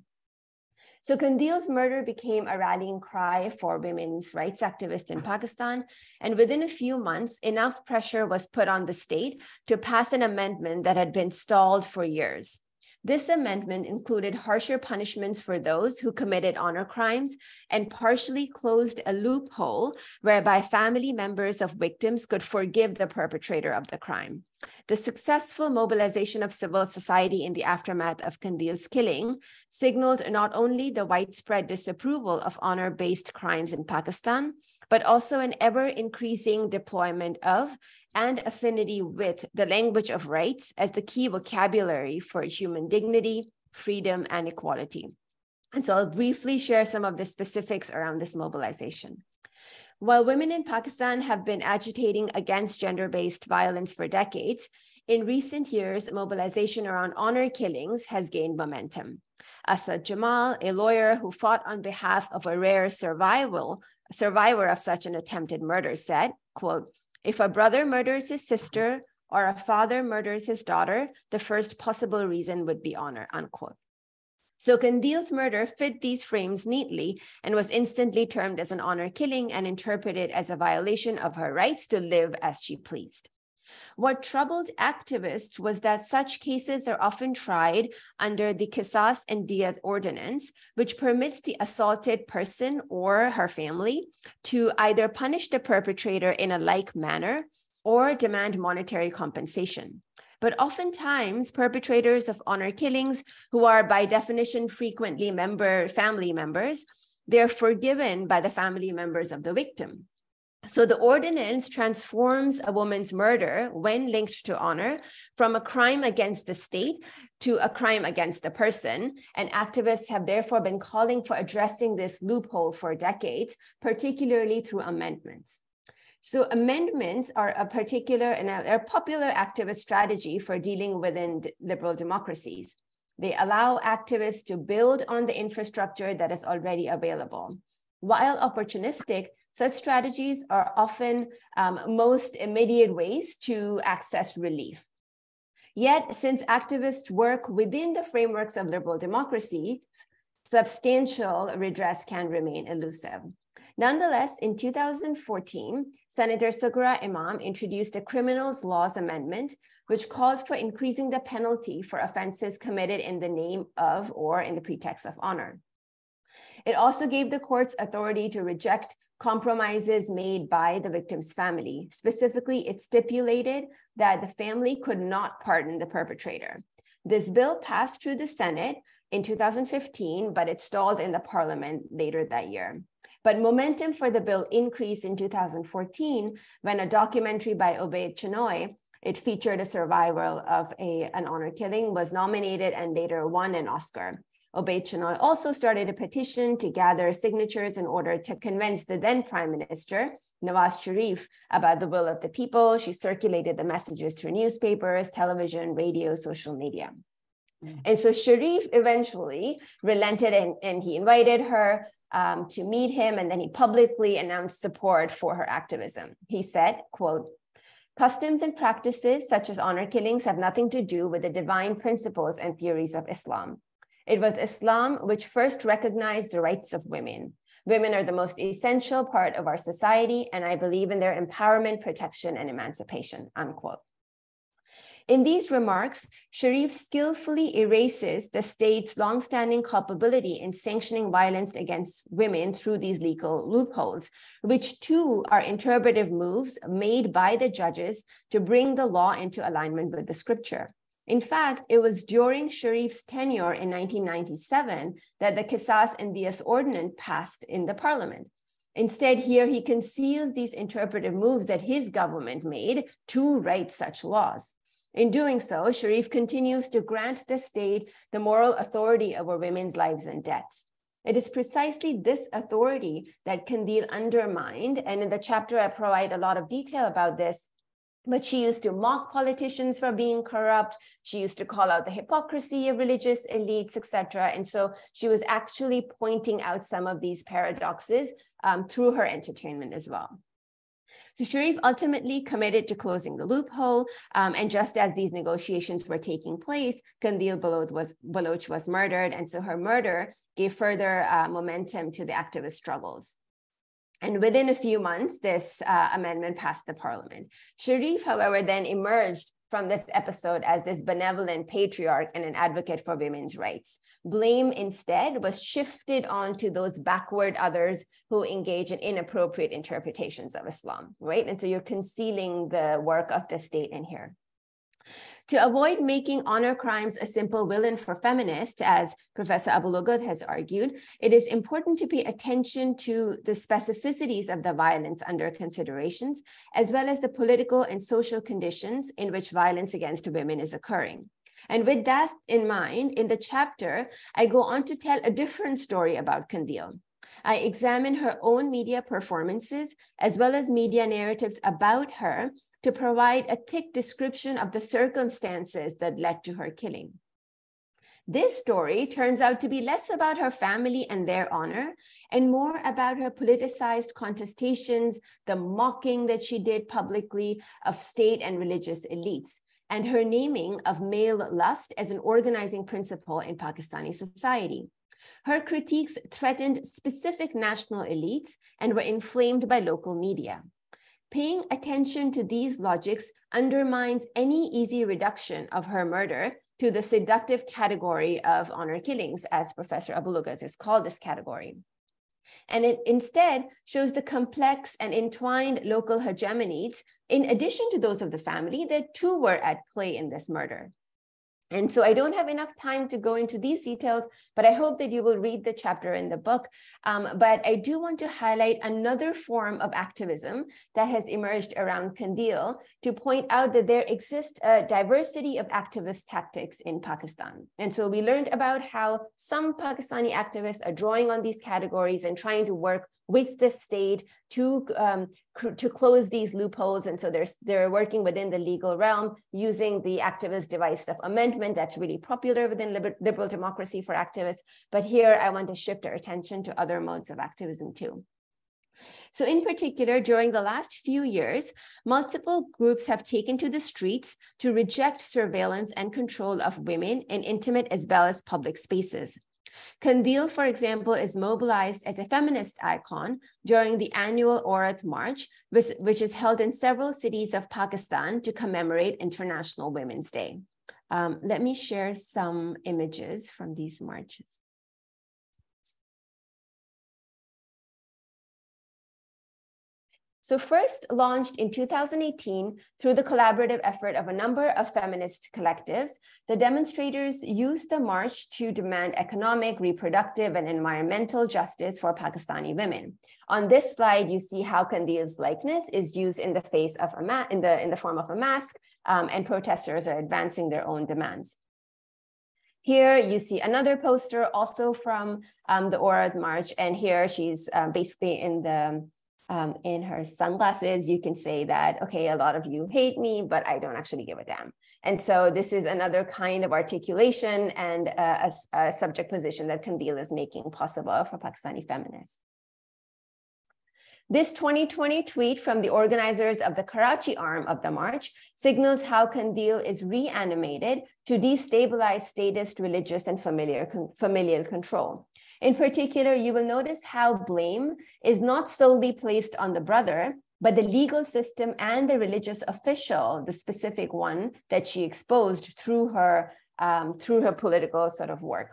So Qandeel's murder became a rallying cry for women's rights activists in Pakistan. And within a few months, enough pressure was put on the state to pass an amendment that had been stalled for years. This amendment included harsher punishments for those who committed honor crimes and partially closed a loophole whereby family members of victims could forgive the perpetrator of the crime. The successful mobilization of civil society in the aftermath of Qandeel's killing signaled not only the widespread disapproval of honor-based crimes in Pakistan, but also an ever-increasing deployment of and affinity with the language of rights as the key vocabulary for human dignity, freedom, and equality. And so I'll briefly share some of the specifics around this mobilization. While women in Pakistan have been agitating against gender-based violence for decades, in recent years, mobilization around honor killings has gained momentum. Asad Jamal, a lawyer who fought on behalf of a rare survivor of such an attempted murder, said, quote, "If a brother murders his sister or a father murders his daughter, the first possible reason would be honor," unquote. So Qandeel's murder fit these frames neatly and was instantly termed as an honor killing and interpreted as a violation of her rights to live as she pleased. What troubled activists was that such cases are often tried under the Qisas and Diyat ordinance, which permits the assaulted person or her family to either punish the perpetrator in a like manner or demand monetary compensation. But oftentimes, perpetrators of honor killings, who are by definition frequently family members, they're forgiven by the family members of the victim. So the ordinance transforms a woman's murder, when linked to honor, from a crime against the state to a crime against the person. And activists have therefore been calling for addressing this loophole for decades, particularly through amendments. So amendments are a popular activist strategy for dealing within liberal democracies. They allow activists to build on the infrastructure that is already available. While opportunistic, such strategies are often most immediate ways to access relief. Yet, since activists work within the frameworks of liberal democracies, substantial redress can remain elusive. Nonetheless, in 2014, Senator Sugra Imam introduced a Criminals Laws Amendment, which called for increasing the penalty for offenses committed in the name of or in the pretext of honor. It also gave the courts authority to reject compromises made by the victim's family. Specifically, it stipulated that the family could not pardon the perpetrator. This bill passed through the Senate in 2015, but it stalled in the parliament later that year. But momentum for the bill increased in 2014 when a documentary by Obaid Chinoy, it featured a survivor of an honor killing, was nominated and later won an Oscar. Obaid Chinoy also started a petition to gather signatures in order to convince the then Prime Minister, Nawaz Sharif, about the will of the people. She circulated the messages through newspapers, television, radio, social media. And so Sharif eventually relented and he invited her to meet him, and then he publicly announced support for her activism. He said, quote, "Customs and practices such as honor killings have nothing to do with the divine principles and theories of Islam. It was Islam which first recognized the rights of women. Women are the most essential part of our society, and I believe in their empowerment, protection, and emancipation," unquote. In these remarks, Sharif skillfully erases the state's longstanding culpability in sanctioning violence against women through these legal loopholes, which too are interpretive moves made by the judges to bring the law into alignment with the scripture. In fact, it was during Sharif's tenure in 1997 that the Qisas and Diyat ordinance passed in the parliament. Instead, here he conceals these interpretive moves that his government made to write such laws. In doing so, Sharif continues to grant the state the moral authority over women's lives and deaths. It is precisely this authority that Qandeel undermined, and in the chapter I provide a lot of detail about this, But she used to mock politicians for being corrupt. She used to call out the hypocrisy of religious elites, etc. And so she was actually pointing out some of these paradoxes through her entertainment as well. So Sharif ultimately committed to closing the loophole. And just as these negotiations were taking place, Qandeel Baloch was murdered. And so her murder gave further momentum to the activist struggles. And within a few months, this amendment passed the parliament. Sharif, however, then emerged from this episode as this benevolent patriarch and an advocate for women's rights. Blame instead was shifted onto those backward others who engage in inappropriate interpretations of Islam, right? And so you're concealing the work of the state in here. To avoid making honor crimes a simple villain for feminists, as Professor Abu-Lughod has argued, it is important to pay attention to the specificities of the violence under considerations, as well as the political and social conditions in which violence against women is occurring. And with that in mind, in the chapter, I go on to tell a different story about Qandeel. I examine her own media performances, as well as media narratives about her, to provide a thick description of the circumstances that led to her killing. This story turns out to be less about her family and their honor, and more about her politicized contestations, the mocking that she did publicly of state and religious elites, and her naming of male lust as an organizing principle in Pakistani society. Her critiques threatened specific national elites and were inflamed by local media. Paying attention to these logics undermines any easy reduction of her murder to the seductive category of honor killings, as Professor Abu-Lughod has called this category. And it instead shows the complex and entwined local hegemonies, in addition to those of the family, that too were at play in this murder. And so I don't have enough time to go into these details, but I hope that you will read the chapter in the book. But I do want to highlight another form of activism that has emerged around Qandeel to point out that there exists a diversity of activist tactics in Pakistan. And so we learned about how some Pakistani activists are drawing on these categories and trying to work with the state to close these loopholes. And so they're working within the legal realm using the activist device of amendment that's really popular within liberal democracy for activists. But here I want to shift our attention to other modes of activism too. So in particular, during the last few years, multiple groups have taken to the streets to reject surveillance and control of women in intimate as well as public spaces. Qandeel, for example, is mobilized as a feminist icon during the annual Aurat March, which is held in several cities of Pakistan to commemorate International Women's Day. Let me share some images from these marches. So first launched in 2018 through the collaborative effort of a number of feminist collectives, the demonstrators used the march to demand economic, reproductive, and environmental justice for Pakistani women. On this slide, you see how Qandeel's likeness is used in the face of a in the form of a mask, and protesters are advancing their own demands. Here you see another poster also from the Aurat March, and here she's basically in her sunglasses. You can say that, okay, a lot of you hate me, but I don't actually give a damn. And so this is another kind of articulation and a subject position that Qandeel is making possible for Pakistani feminists. This 2020 tweet from the organizers of the Karachi arm of the march signals how Qandeel is reanimated to destabilize statist, religious, and familial control. In particular, you will notice how blame is not solely placed on the brother, but the legal system and the religious official, the specific one that she exposed through her political sort of work.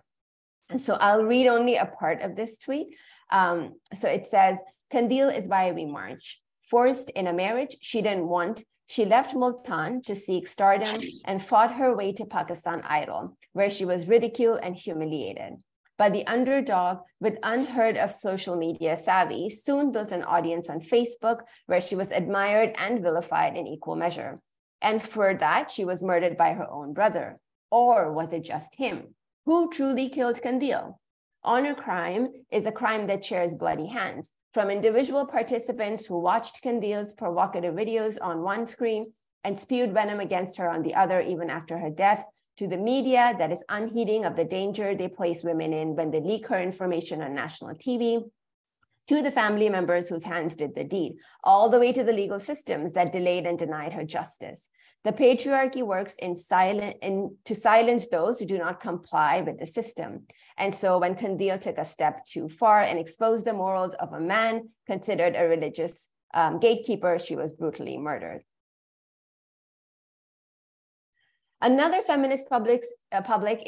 And so I'll read only a part of this tweet. So it says, "Qandeel is why we march. Forced in a marriage she didn't want, she left Multan to seek stardom and fought her way to Pakistan Idol, where she was ridiculed and humiliated. But the underdog, with unheard of social media savvy, soon built an audience on Facebook where she was admired and vilified in equal measure. And for that, she was murdered by her own brother. Or was it just him? Who truly killed Qandeel? Honor crime is a crime that shares bloody hands, from individual participants who watched Qandeel's provocative videos on one screen, and spewed venom against her on the other even after her death, to the media that is unheeding of the danger they place women in when they leak her information on national TV, to the family members whose hands did the deed, all the way to the legal systems that delayed and denied her justice. The patriarchy works to silence those who do not comply with the system. And so when Qandeel took a step too far and exposed the morals of a man considered a religious gatekeeper, she was brutally murdered. Another feminist public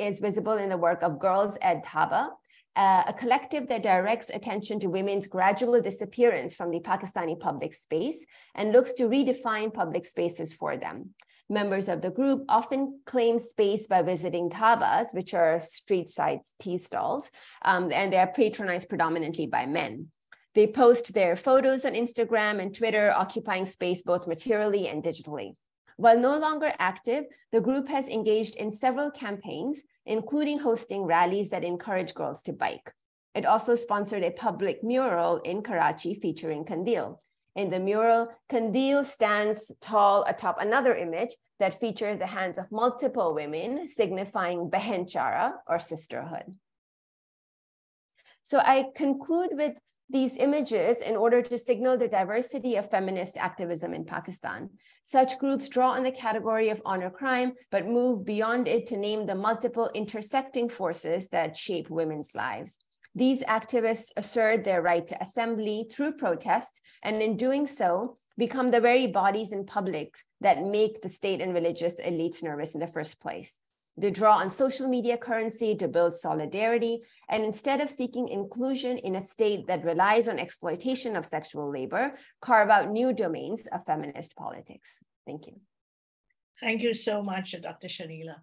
is visible in the work of Girls Ed Dhaba, a collective that directs attention to women's gradual disappearance from the Pakistani public space and looks to redefine public spaces for them. Members of the group often claim space by visiting dhabas, which are street-side tea stalls, and they are patronized predominantly by men. They post their photos on Instagram and Twitter, occupying space both materially and digitally. While no longer active, the group has engaged in several campaigns, including hosting rallies that encourage girls to bike. It also sponsored a public mural in Karachi featuring Qandeel. In the mural, Qandeel stands tall atop another image that features the hands of multiple women, signifying behenchara or sisterhood. So I conclude with these images in order to signal the diversity of feminist activism in Pakistan. Such groups draw on the category of honor crime, but move beyond it to name the multiple intersecting forces that shape women's lives. These activists assert their right to assembly through protests, and in doing so, become the very bodies and publics that make the state and religious elites nervous in the first place. They draw on social media currency to build solidarity, and instead of seeking inclusion in a state that relies on exploitation of sexual labor, carve out new domains of feminist politics. Thank you. Thank you so much, Dr. Shenila.